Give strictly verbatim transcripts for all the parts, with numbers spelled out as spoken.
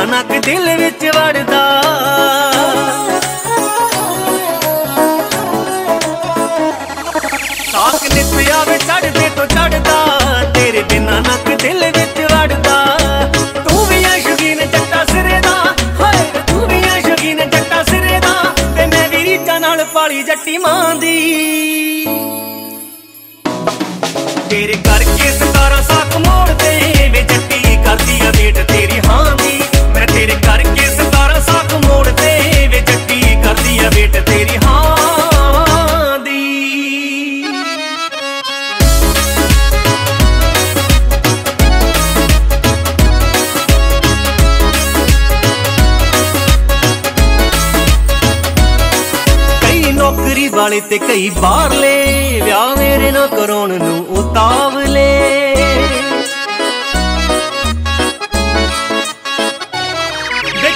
नानक दिल विच वड़दा ताक नित आवे चढ़दे तो चढ़दा तेरे ते नानक दिल विच वड़दा। तू भी आ शौकीन जट्टा सिरे दा हाय तू भी आ शौकीन जट्टा सिरे दा ते मैं भी रीझां नाल पाली जट्टी मां दी। तेरे करके सतारा साख मोड़दे वे जट्टी करदी आ वेट तेरी हां दी। मैं तेरे करके सतारा साख मोड़दे वे जट्टी करदी आ वेट तेरी हां दी। कई नौकरी वाले ते कई बाहरले व्याह मेरे ना करोन नू उतावले।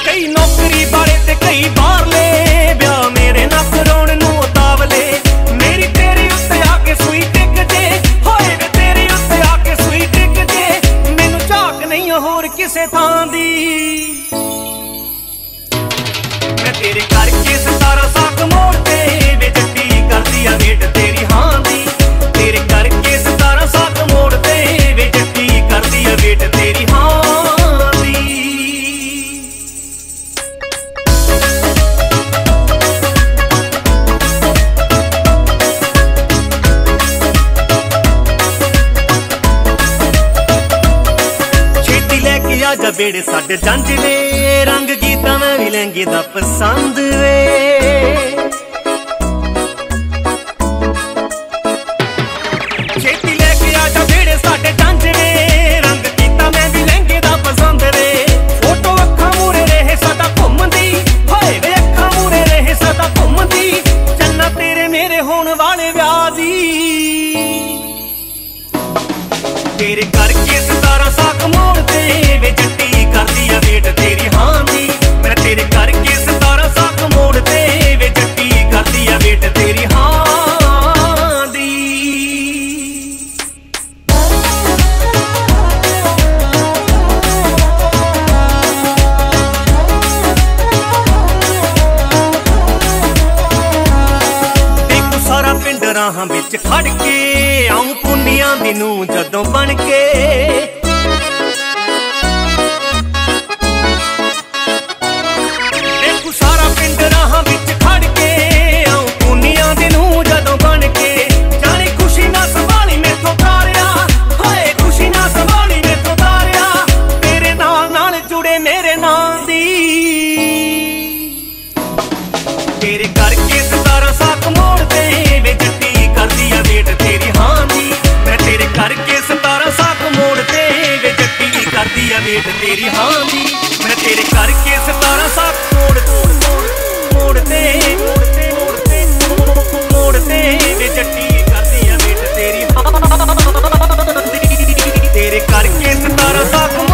कई नौकरी वाले ते कई बाहरले व्याह मेरे ना करोन नू उतावले। मेरी तेरी उत्ते आके सुई टिक दे होए वे तेरी उत्ते आके सुई टिक दे मैनू झाक नहीं होर किसे थां दी। मैं तेरे करके सतारा साख मोड़ दे वे जट्टी करदी आ वेट तेरी हां दी। तेरे करके सतारा साख मोड़ दे वे जट्टी करदी आ वेट तेरी हां दी। छेती लेके आ जा बेड़े साडे जंज दे रंग गीता मैं भी लहंगे दा पसंद वे। तेरे करके सतारा साख मोड़दे वे जट्टी करदी आ वेट तेरी हां दी। मैं तेरे करके सतारा साख मोड़दे वे जट्टी करदी आ वेट तेरी हां दी। देखो सारा पिंड राहां विच खड़ के आऊं पुनियां दी नूं जदों बन के। देखू सारा पिंड राहां विच खड़ के आऊं पुनियां दी नूं जदों बन के। जाने खुशी ना संभाली मेथों तारिया हाय खुशी ना संभाली मेथों तारिया तेरे नाल नाल जुड़े मेरे नाम दी। तेरे करके सतारा साख मोड़दे वे जट्टी करदी आ वेट तेरी हां दी। मैं तेरे करके सतारा साख मोड़दे वे जट्टी करदी आ वेट तेरी हां दी। मैं तेरे करके सतारा साख मोड़ मोड़दे मोड़दे मोड़दे मोड़दे वे जट्टी करदी आ वेट तेरी हां दी। तेरे करके सतारा साख